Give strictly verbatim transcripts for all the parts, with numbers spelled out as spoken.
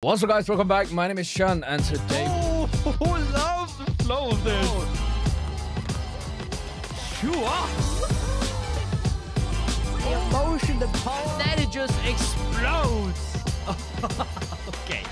What's up guys, welcome back. My name is Sean and today... Oh, who loves the flow of this? Sure. The emotion, the power. That it just explodes. Okay.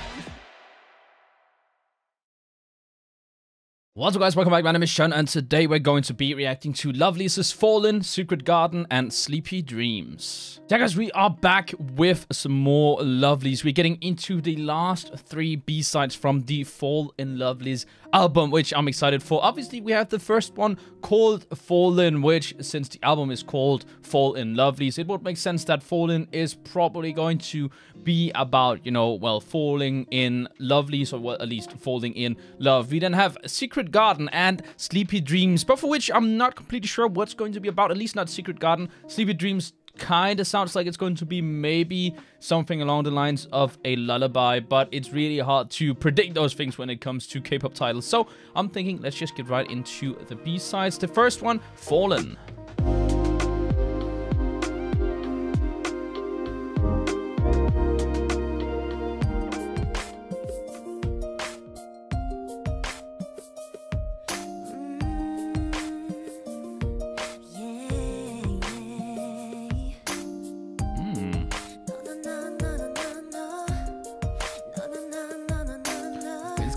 What's up guys, welcome back. My name is Sean and today we're going to be reacting to Lovelyz's Fallin', Secret Garden and Sleepy Dreams. Yeah guys, we are back with some more Lovelyz. We're getting into the last three B-sides from the Fallin' Lovelyz album, which I'm excited for. Obviously, we have the first one called Fallin', which since the album is called Fallin' Lovelyz, it would make sense that Fallin' is probably going to be about, you know, well, falling in Lovelyz, or well, at least falling in love. We then have Secret Garden and Sleepy Dreams, but for which I'm not completely sure what's going to be about, at least not Secret Garden. Sleepy Dreams kind of sounds like it's going to be maybe something along the lines of a lullaby, but it's really hard to predict those things when it comes to K-pop titles. So I'm thinking let's just get right into the B-sides. The first one, Fallin'.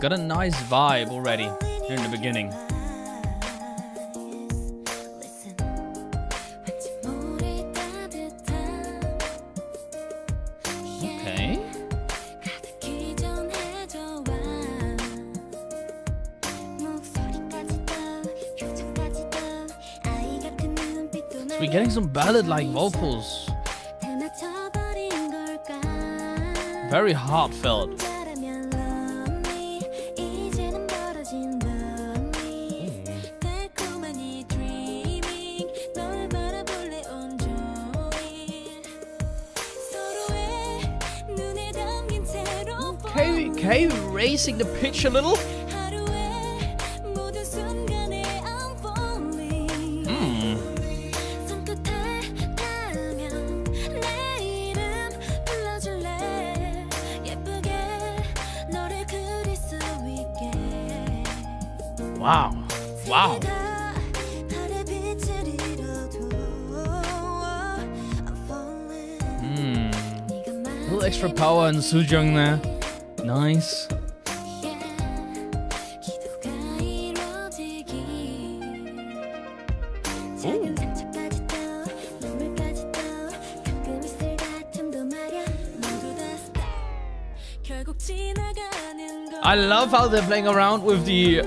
Got a nice vibe already here in the beginning. Okay. So we're getting some ballad-like vocals. Very heartfelt. Okay, raising the pitch a little. Mm. Wow, wow. Mm. A little extra power in Sujeong there. Nice. Ooh. I love how they're playing around with the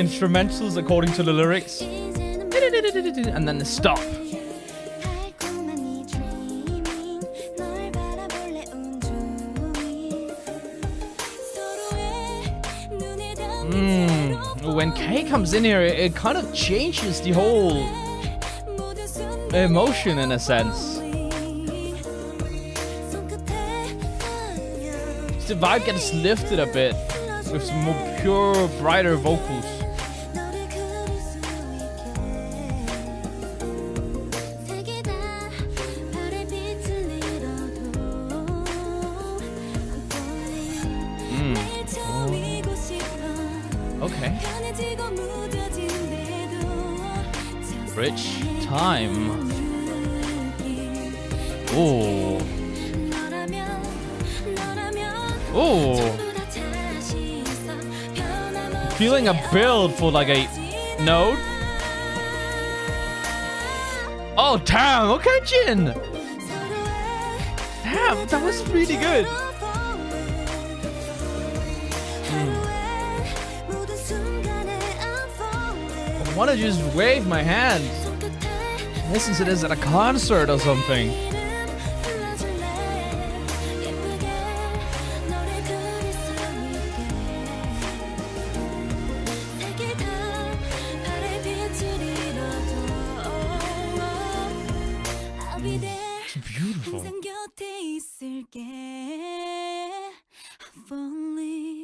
instrumentals according to the lyrics. And then the stop. Mm. When K comes in here, it kind of changes the whole emotion in a sense. The vibe gets lifted a bit with some more pure, brighter vocals. Okay. Bridge time. Oh. Oh. Feeling a build for like a note. Oh, damn. Okay, Jin. Damn, that was really good. I want to just wave my hand. Listen to this at a concert or something. It's beautiful.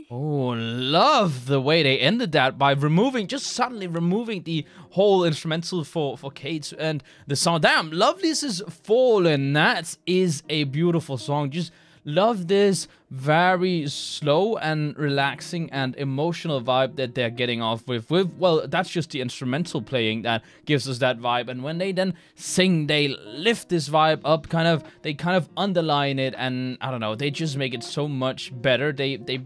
Oh, love the way they ended that by removing, just suddenly removing the whole instrumental for, for Kate and the song. Damn, Lovelyz's Fallin', that is a beautiful song. Just Love this very slow and relaxing and emotional vibe that they're getting off with. With well, that's just the instrumental playing that gives us that vibe. And when they then sing, they lift this vibe up, kind of, they kind of underline it, and I don't know, they just make it so much better. They they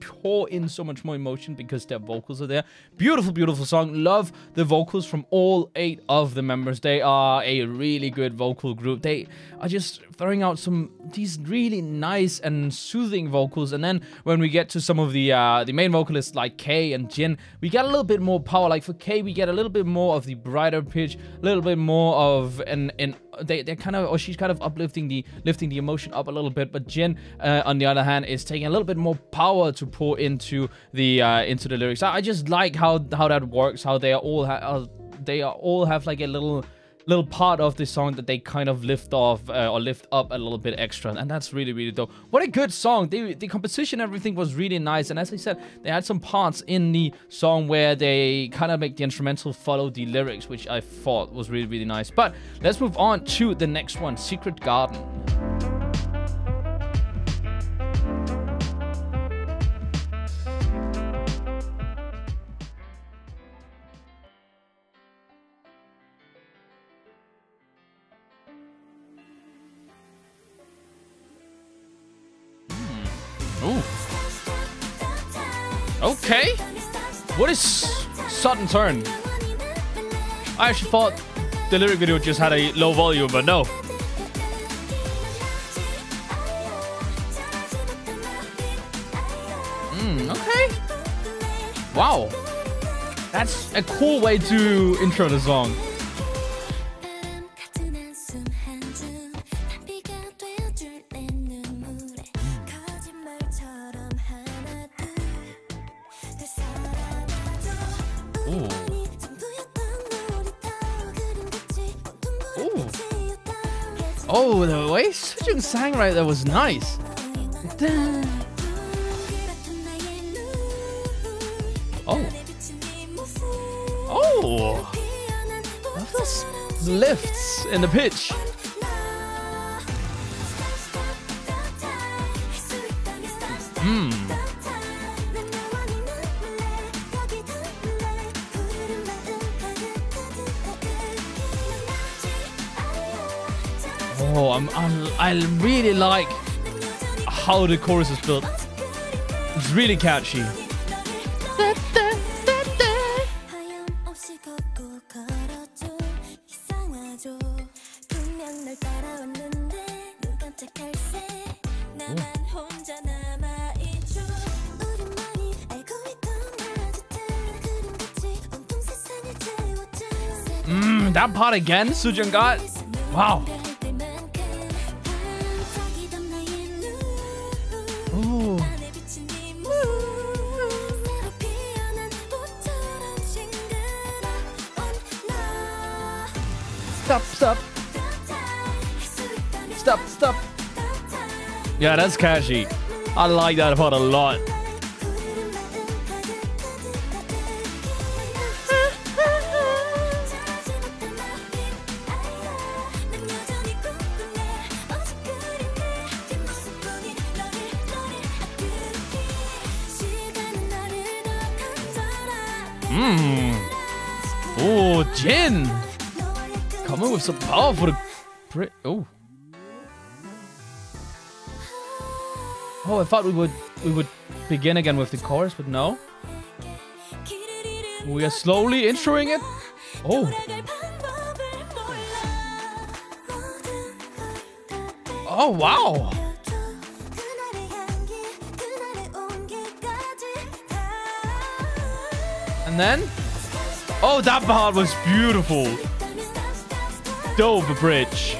pour in so much more emotion because their vocals are there. Beautiful, beautiful song. Love the vocals from all eight of the members. They are a really good vocal group. They are just throwing out some these really nice and soothing vocals, and then when we get to some of the uh, the main vocalists like K and Jin, we get a little bit more power. Like for K, we get a little bit more of the brighter pitch, a little bit more of an an they they're kind of, or she's kind of uplifting the lifting the emotion up a little bit. But Jin, uh, on the other hand, is taking a little bit more power to pour into the uh, into the lyrics. I, I just like how how that works. How they are all ha how they are all have like a little. little part of the song that they kind of lift off uh, or lift up a little bit extra, and that's really really dope. What a good song. They, the composition, everything was really nice, and as I said, they had some parts in the song where they kind of make the instrumental follow the lyrics, which I thought was really really nice. But let's move on to the next one, Secret Garden. Ooh. Okay. What is sudden turn? I actually thought the lyric video just had a low volume, but no. Mm, okay. Wow. That's a cool way to intro the song. Oh, the way Sujeong sang right there was nice. Oh. Oh. Love those lifts in the pitch. Hmm. Oh, I'm, I'm, I really like how the chorus is built. It's really catchy. Mmm, that part again, Sujeong got. Wow. Stop, stop. Stop, stop. Yeah, that's catchy. I like that part a lot. Mmm. Oh, Jin. Coming with some powerful... Oh. Oh, I thought we would we would begin again with the chorus, but no. We are slowly introing it. Oh. Oh, wow. And then... Oh, that part was beautiful. Dope bridge.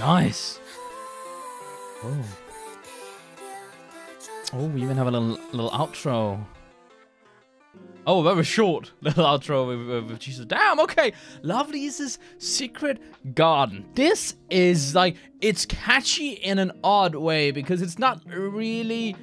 Nice. Oh. Oh, we even have a little little outro. Oh, that was short. Little outro with, with Jesus. Damn, okay. Lovelyz's Secret Garden. This is like, it's catchy in an odd way because it's not really,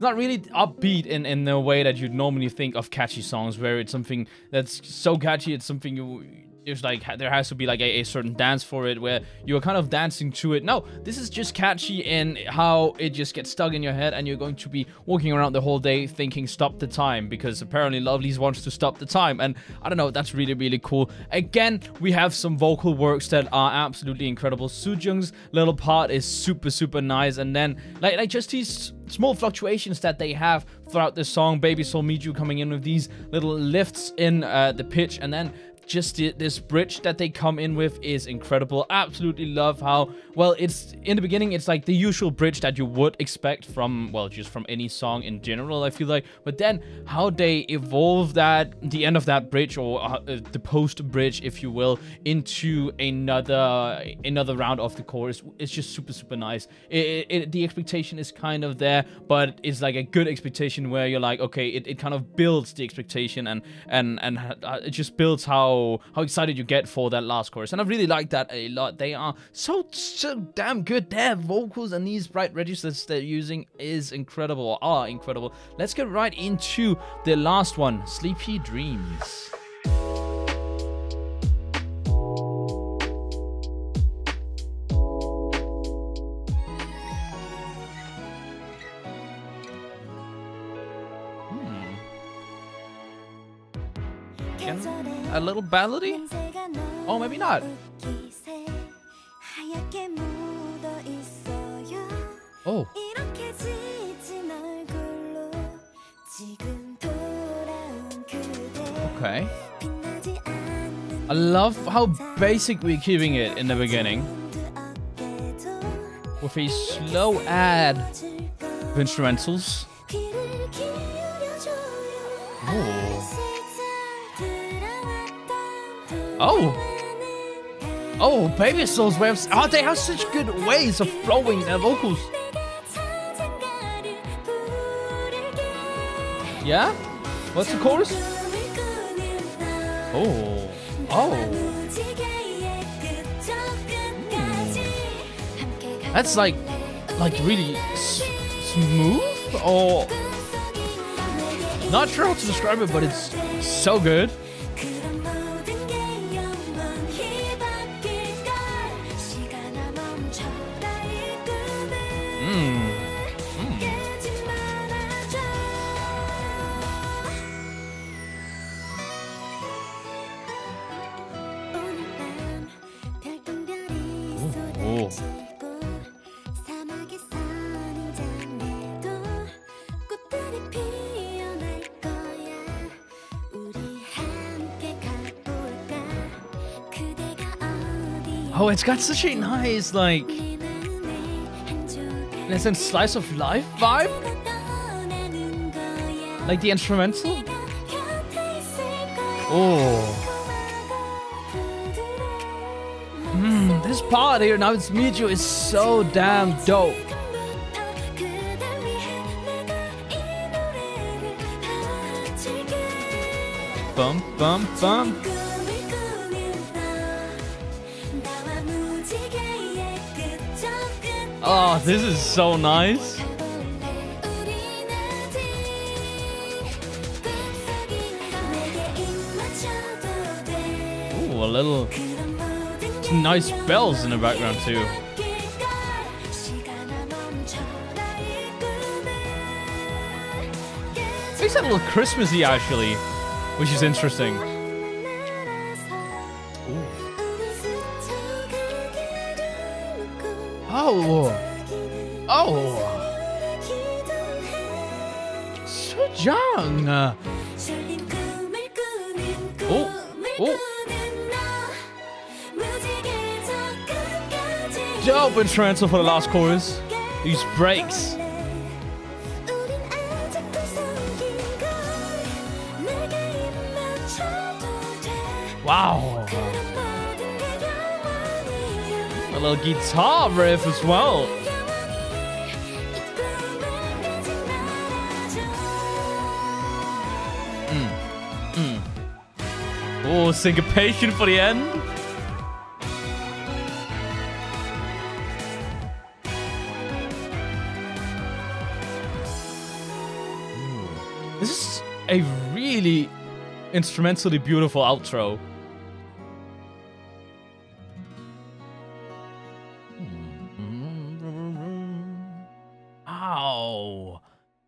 not really upbeat in, in the way that you'd normally think of catchy songs, where it's something that's so catchy, it's something you, there's like, there has to be like a, a certain dance for it where you're kind of dancing to it. No, this is just catchy in how it just gets stuck in your head and you're going to be walking around the whole day thinking stop the time, because apparently Lovelyz wants to stop the time. And I don't know, that's really, really cool. Again, we have some vocal works that are absolutely incredible. Sujeong's little part is super, super nice. And then like, like just these small fluctuations that they have throughout this song. Baby Soul, Mijoo coming in with these little lifts in uh, the pitch, and then just the, this bridge that they come in with is incredible. Absolutely love how, well, it's in the beginning, it's like the usual bridge that you would expect from, well, just from any song in general, I feel like. But then how they evolve that, the end of that bridge, or uh, the post bridge, if you will, into another another round of the chorus, it's just super, super nice. It, it, the expectation is kind of there, but it's like a good expectation where you're like, okay, it, it kind of builds the expectation, and and and it just builds how how excited you get for that last chorus. And I really like that a lot. They are so, so damn good. Their vocals and these bright registers they're using is incredible, or are incredible. Let's get right into the last one, Sleepy Dreams. A little ballady? Oh, maybe not. Oh. Okay. I love how basic we're keeping it in the beginning, with a slow ad of instrumentals. Oh. Oh, oh, Baby Soul's way of, oh, they have such good ways of flowing their vocals. Yeah, what's the chorus? Oh, oh, hmm. That's like, like really s smooth, or not sure how to describe it, but it's so good. Oh, it's got such a nice, like, in a sense, slice of life vibe. Like the instrumental. Oh. Mm, this part here, now it's Mijoo, is so damn dope. Bum, bum, bum. Oh, this is so nice. Ooh, a little, some nice bells in the background too. It makes that a little Christmassy actually, which is interesting. Oh, oh, Sujeong. Oh, oh. Dope and transfer for the last chorus. These breaks. Wow. A little guitar riff as well. Mm. Oh, syncopation for the end. Ooh. This is a really instrumentally beautiful outro.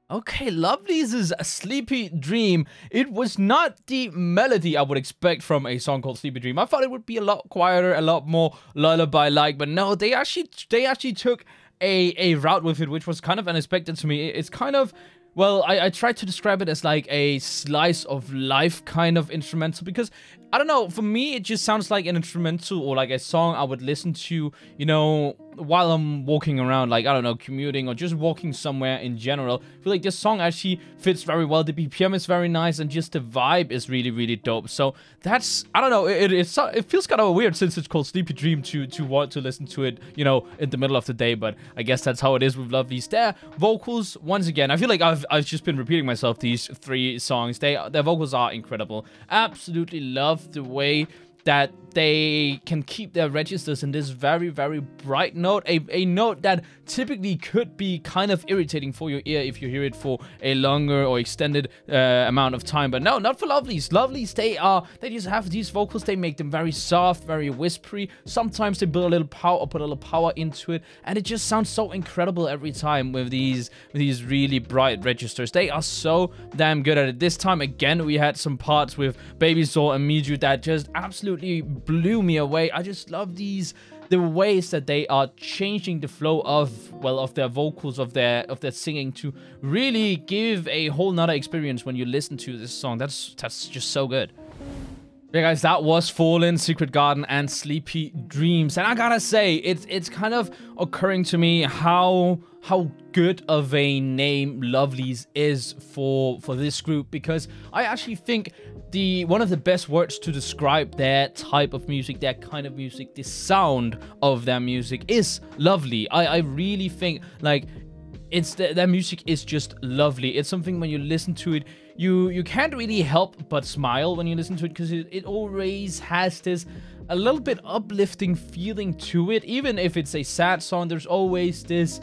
Okay, Lovelyz's Sleepy Dream. It was not the melody I would expect from a song called Sleepy Dream. I thought it would be a lot quieter, a lot more lullaby-like, but no, they actually they actually took a, a route with it, which was kind of unexpected to me. It's kind of, well, I, I tried to describe it as like a slice of life kind of instrumental, because, I don't know, for me, it just sounds like an instrumental or like a song I would listen to, you know, while I'm walking around, like, I don't know, commuting or just walking somewhere in general. I feel like this song actually fits very well. The B P M is very nice and just the vibe is really, really dope. So that's, I don't know, it, it, it feels kind of weird since it's called Sleepy Dream to, to want to listen to it, you know, in the middle of the day. But I guess that's how it is with Lovelyz. Their vocals, once again, I feel like I've, I've just been repeating myself these three songs. They, their vocals are incredible. Absolutely love the way that they can keep their registers in this very, very bright note, a, a note that typically could be kind of irritating for your ear if you hear it for a longer or extended uh, amount of time. But no, not for Lovelyz. Lovelyz, they are, they just have these vocals. They make them very soft, very whispery. Sometimes they build a little power or put a little power into it, and it just sounds so incredible every time with these, with these really bright registers. They are so damn good at it. This time, again, we had some parts with Baby Soul and Mijoo that just absolutely blew me away. I just love these the ways that they are changing the flow of, well, of their vocals, of their of their singing, to really give a whole nother experience when you listen to this song. That's that's just so good. Yeah, guys, that was Fallin', Secret Garden, and Sleepy Dreams. And I gotta say, it's it's kind of occurring to me how how good of a name Lovelyz is for for this group, because I actually think the one of the best words to describe their type of music, their kind of music, the sound of their music is lovely. I, I really think, like, it's the, their music is just lovely. It's something when you listen to it, You you can't really help but smile when you listen to it, because it, it always has this a little bit uplifting feeling to it. Even if it's a sad song, there's always this.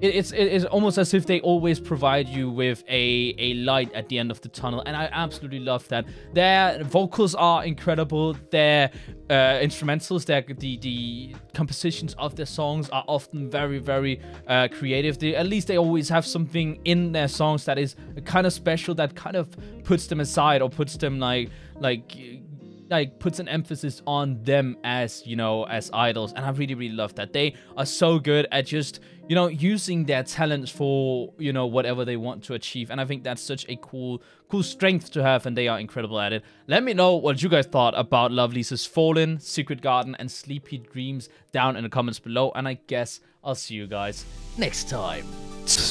It, it's it, it's almost as if they always provide you with a a light at the end of the tunnel, and I absolutely love that. Their vocals are incredible. Their uh, instrumentals, their the the compositions of their songs are often very very uh, creative. They, at least they always have something in their songs that is kind of special, that kind of puts them aside or puts them like like. like puts an emphasis on them as, you know, as idols. And I really, really love that. They are so good at just, you know, using their talents for, you know, whatever they want to achieve. And I think that's such a cool, cool strength to have, and they are incredible at it. Let me know what you guys thought about Lovelyz's Fallin', Secret Garden, and Sleepy Dreams down in the comments below. And I guess I'll see you guys next time.